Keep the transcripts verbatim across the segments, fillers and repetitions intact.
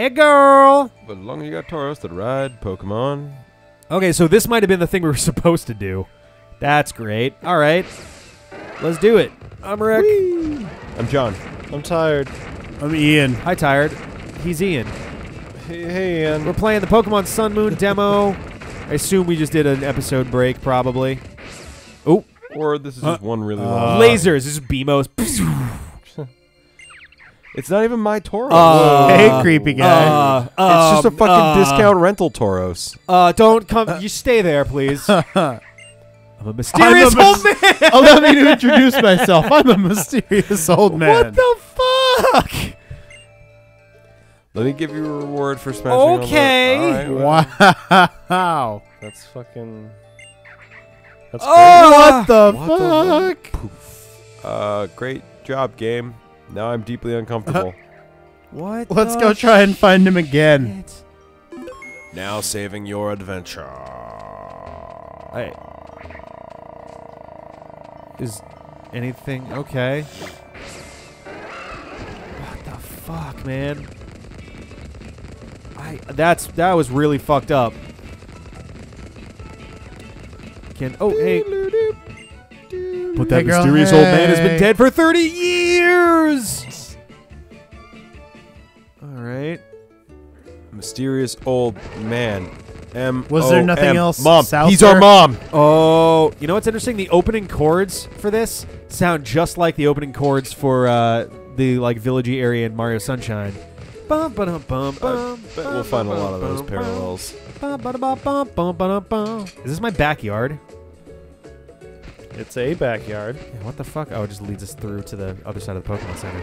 Hey, girl. But as long as you got Tauros that ride Pokemon. Okay, so this might have been the thing we were supposed to do. That's great. All right. Let's do it. I'm Rick. Whee. I'm John. I'm tired. I'm Ian. Hi, tired. He's Ian. Hey, hey, Ian. We're playing the Pokemon Sun Moon demo. I assume we just did an episode break, probably. Oh. Or this is huh? just one really uh, long. Lasers. This is Beamos. It's not even my Tauros. Uh, hey, creepy guy. Uh, it's um, just a fucking uh, discount rental Tauros. Uh, don't come. Uh, you stay there, please. I'm a mysterious I'm a old mis man. Allow me to introduce myself. I'm a mysterious old man. What the fuck? Let me give you a reward for smashing. Okay. All right, wow. That's fucking. That's oh, great. What the what fuck? The Poof. Uh, great job, game. Now I'm deeply uncomfortable. What? Let's go try and find him again. Shit. Now saving your adventure. Hey. Is anything okay? What the fuck, man? I that's that was really fucked up. Can oh hey. But that hey girl, mysterious hey. old man has been dead for thirty years! Alright. Mysterious old man. M Was o there nothing M else? Mom. South He's there? Our mom! Oh, you know what's interesting? The opening chords for this sound just like the opening chords for uh, the like villagey area in Mario Sunshine. Bum, ba -dum, bum, bum, I bet we'll find a lot of those parallels. Bum, ba -dum, bum, bum, bum, bum, bum. Is this my backyard? It's a backyard. Yeah, what the fuck? Oh, it just leads us through to the other side of the Pokemon Center.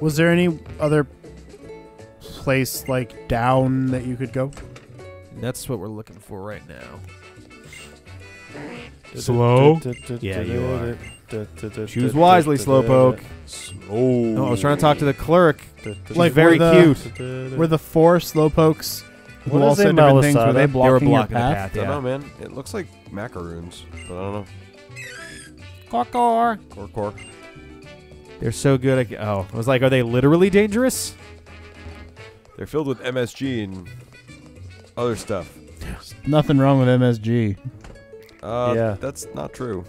Was there any other place, like, down that you could go? That's what we're looking for right now. Slow? Yeah, you are. Choose wisely, Slowpoke. Slow. No, I was trying to talk to the clerk. She's like, very the, cute. Were the four Slowpokes who what all said different things? Were they blocking, they were blocking your path? The path yeah. I don't know, man. It looks like macaroons, but I don't know. Corkor. Corkor. They're so good at... Oh, I was like, are they literally dangerous? They're filled with M S G and other stuff. There's nothing wrong with M S G. Uh, yeah. That's not true.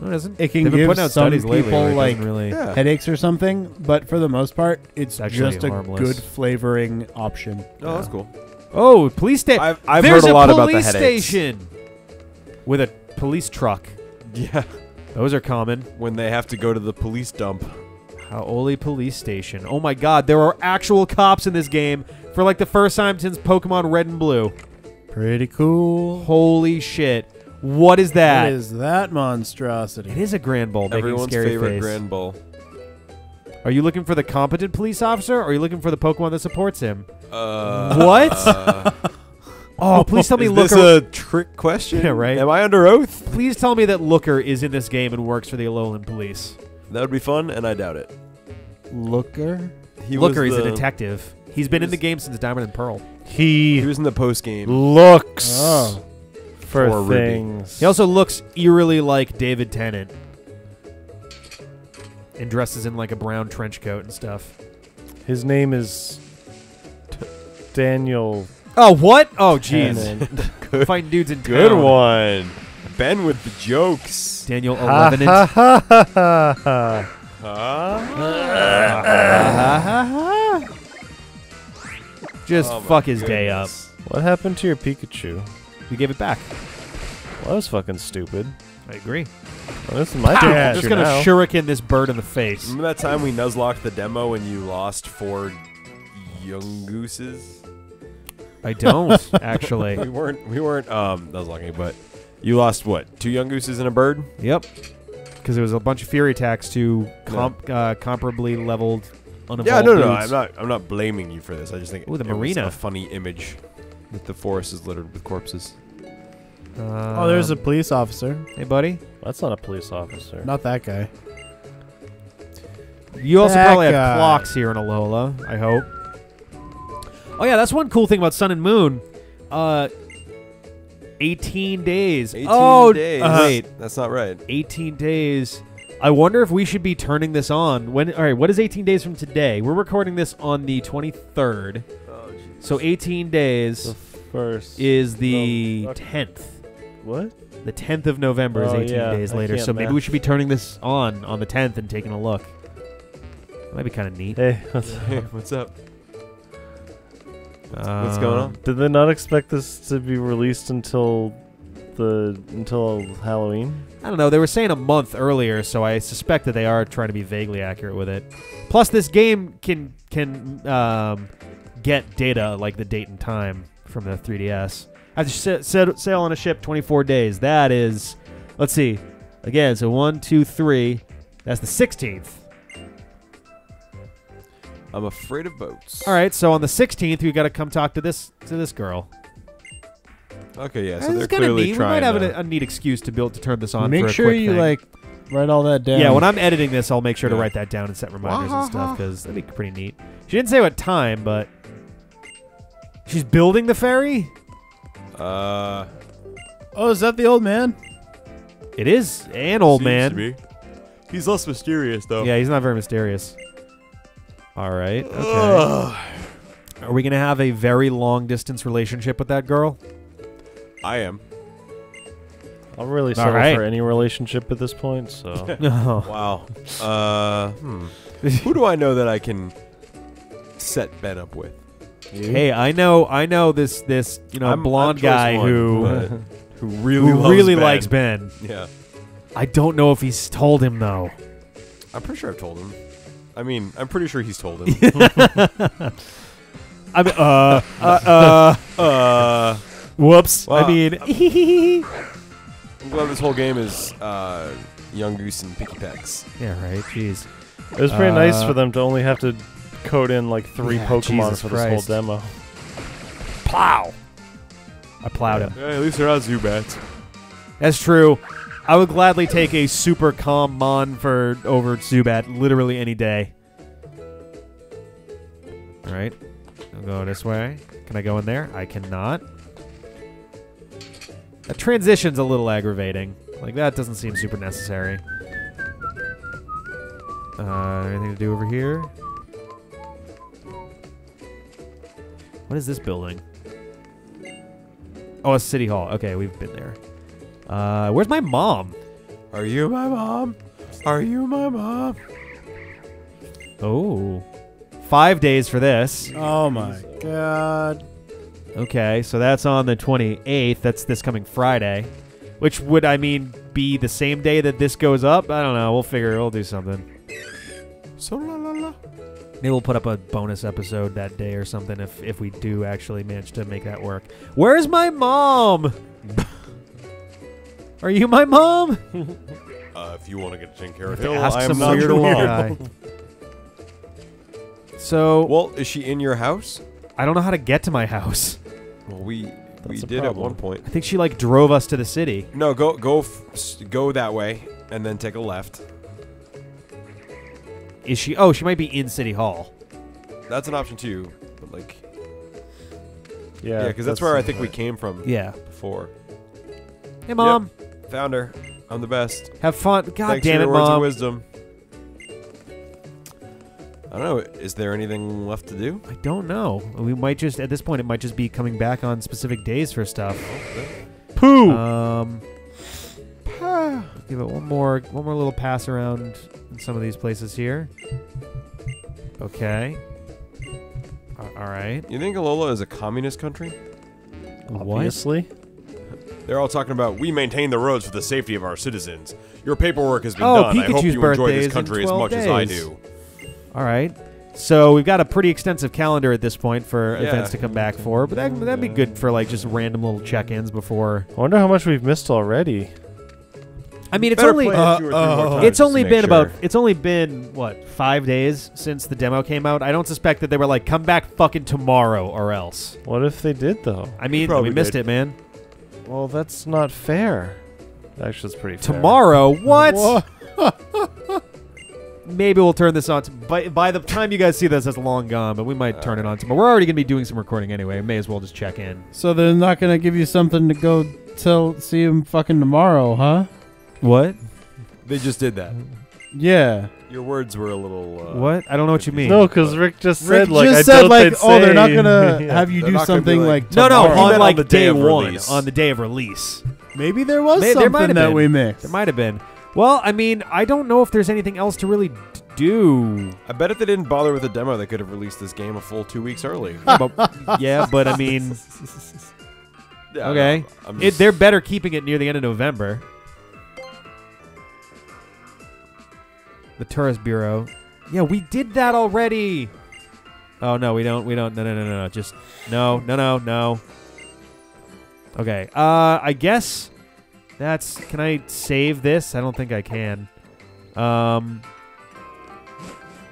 No, it isn't. It can They've give out some people lately, like really yeah. headaches or something, but for the most part, it's Actually just a harmless. good flavoring option. Oh, yeah. That's cool. Oh, police station! I've, I've heard a lot about the headaches. There's a police station with a police truck. Yeah, those are common when they have to go to the police dump. Hau'oli police station. Oh my God, there are actual cops in this game for like the first time since Pokemon Red and Blue. Pretty cool. Holy shit. What is that? What is that monstrosity? It is a Granbull making a scary face. Everyone's favorite Granbull. Are you looking for the competent police officer, or are you looking for the Pokemon that supports him? Uh, what? Uh, oh, please tell me Looker... Is this a trick question? Yeah, right? Am I under oath? Please tell me that Looker is in this game and works for the Alolan police. That would be fun, and I doubt it. Looker? He Looker is a detective. He's been in the game since Diamond and Pearl. He... He was in the post-game. Looks... Oh. For things. He also looks eerily like David Tennant. And dresses in like a brown trench coat and stuff. His name is T Daniel. Oh, what? Oh, jeez. Fighting dudes in town. Good one. Ben with the jokes. Daniel eleven. Ha ha ha ha ha. Huh? Just oh fuck his goodness. day up. What happened to your Pikachu? We gave it back. Well, that was fucking stupid. I agree. Well, this is my Pikachu now. I'm just gonna now. shuriken this bird in the face. Remember that time we nuzlocked the demo and you lost four young gooses? I don't actually. we weren't. We weren't um, nuzlocking, but you lost what? Two young gooses and a bird. Yep. Because there was a bunch of fury attacks to comp, no. uh, comparably leveled. Yeah, no, no, no, I'm not. I'm not blaming you for this. I just think Ooh, the it marina. was a funny image. That the forest is littered with corpses. Um, oh, there's a police officer. Hey, buddy. That's not a police officer. Not that guy. You also that probably guy. have clocks here in Alola, I hope. Oh, yeah, that's one cool thing about Sun and Moon. Uh, eighteen days. eighteen oh, days. Uh, wait. That's not right. eighteen days I wonder if we should be turning this on. When? All right, what is eighteen days from today? We're recording this on the twenty-third. Oh, geez. So eighteen days the first is the no, okay. tenth. What? The tenth of November oh, is eighteen yeah, days later. So math. maybe we should be turning this on on the tenth and taking a look. That might be kind of neat. Hey, what's up? Hey, what's up? Um, what's going on? Did they not expect this to be released until... The, until Halloween? I don't know. They were saying a month earlier, so I suspect that they are trying to be vaguely accurate with it. Plus, this game can can um, get data like the date and time from the three D S. After sail on a ship, twenty-four days. That is, let's see. Again, so one, two, three. That's the sixteenth. I'm afraid of boats. All right, so on the sixteenth, we've got to come talk to this to this girl. Okay, yeah, so they're clearly neat. trying We might have to a, a neat excuse to build to turn this on. Make for a sure quick you thing. like write all that down. Yeah, when I'm editing this, I'll make sure yeah. to write that down and set reminders and stuff because that'd be pretty neat. She didn't say what time, but she's building the ferry. Uh, oh, is that the old man? It is an old Seems man. To be. He's less mysterious though. Yeah, he's not very mysterious. All right. Okay. Ugh. Are we gonna have a very long distance relationship with that girl? I am. I'm really sorry right. for any relationship at this point, so... Wow. Uh, hmm. Who do I know that I can set Ben up with? You? Hey, I know I know this, this you know, I'm, blonde I'm guy one, who... who really, who loves really Ben. likes Ben. Yeah. I don't know if he's told him, though. I'm pretty sure I've told him. I mean, I'm pretty sure he's told him. I mean, uh... Uh... Uh... uh Whoops! Wow. I mean, I'm glad this whole game is uh, Young Goose and Pinkie Pecks. Yeah, right. Jeez, it was pretty uh, nice for them to only have to code in like three yeah, Pokemon Jesus for Christ. this whole demo. Plow! I plowed him. Yeah, at least they're not Zubats. That's true. I would gladly take a super calm Monford over Zubat literally any day. All right, I'll go this way. Can I go in there? I cannot. That transition's a little aggravating. Like, that doesn't seem super necessary. Uh, anything to do over here? What is this building? Oh, a city hall. Okay, we've been there. Uh, where's my mom? Are you my mom? Are you my mom? Oh. Five days for this. Oh, my God. Okay, so that's on the twenty-eighth. That's this coming Friday, which would, I mean, be the same day that this goes up? I don't know. We'll figure it. We'll do something. So la la la. Maybe we'll put up a bonus episode that day or something if, if we do actually manage to make that work. Where's my mom? Are you my mom? uh, if you want to get to Tinker Hill, I am not your mom. So... Well, is she in your house? I don't know how to get to my house. Well, we That's we did problem. at one point. I think she like drove us to the city. No, go go f go that way and then take a left. Is she? Oh, she might be in City Hall. That's an option too. But like, yeah, yeah, because that's, that's where I think right. we came from. Yeah, before. Hey, mom. Yep. Found her. I'm the best. Have fun. God Thanks damn for your it, words mom. Of wisdom. I don't know. Is there anything left to do? I don't know. We might just, at this point, it might just be coming back on specific days for stuff. Okay. Poo! Um, give it one more, one more little pass around in some of these places here. Okay. Uh, all right. You think Alola is a communist country? Obviously. They're all talking about, we maintain the roads for the safety of our citizens. Your paperwork has been oh, done. Pikachu's I hope you enjoy this country as much days. as I do. All right, so we've got a pretty extensive calendar at this point for yeah. events to come back for, but that, that'd be good for like just random little check-ins before. I wonder how much we've missed already. I mean, it's Better only uh, uh, it's only been sure. about it's only been what five days since the demo came out. I don't suspect that they were like, come back fucking tomorrow or else. What if they did though? I mean, we missed did. it, man. Well, that's not fair. Actually, it's pretty fair. Tomorrow? What? Maybe we'll turn this on. To, by, by the time you guys see this, it's long gone, but we might All turn right. it on tomorrow. We're already going to be doing some recording anyway. May as well just check in. So they're not going to give you something to go tell, see him fucking tomorrow, huh? What? They just did that. Yeah. Your words were a little. Uh, what? I don't know what you mean. No, because Rick just said Rick like just I said don't like oh they're not gonna yeah. have you they're do something like, like no no on like on the day, day one release. on the day of release. Maybe there was May something there that been. we missed. There might have been. Well, I mean, I don't know if there's anything else to really do. I bet if they didn't bother with a demo, they could have released this game a full two weeks early. Yeah, but I mean, okay, I'm it, they're better keeping it near the end of November. The Tourist Bureau. Yeah, we did that already. Oh no, we don't. We don't. No, no, no, no, no. Just no, no, no, no. Okay. Uh, I guess that's. Can I save this? I don't think I can. Um.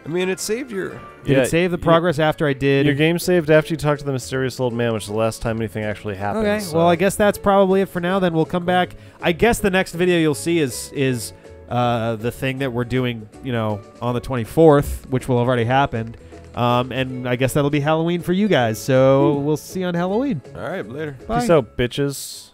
I mean, it saved your. Did yeah, it save the progress you, after I did? Your game saved after you talked to the mysterious old man, which is the last time anything actually happened. Okay. So. Well, I guess that's probably it for now. Then we'll come back. I guess the next video you'll see is is. Uh, the thing that we're doing, you know, on the twenty-fourth, which will have already happened. Um, and I guess that'll be Halloween for you guys. So Ooh. We'll see you on Halloween. All right, later. Bye. Peace out, bitches.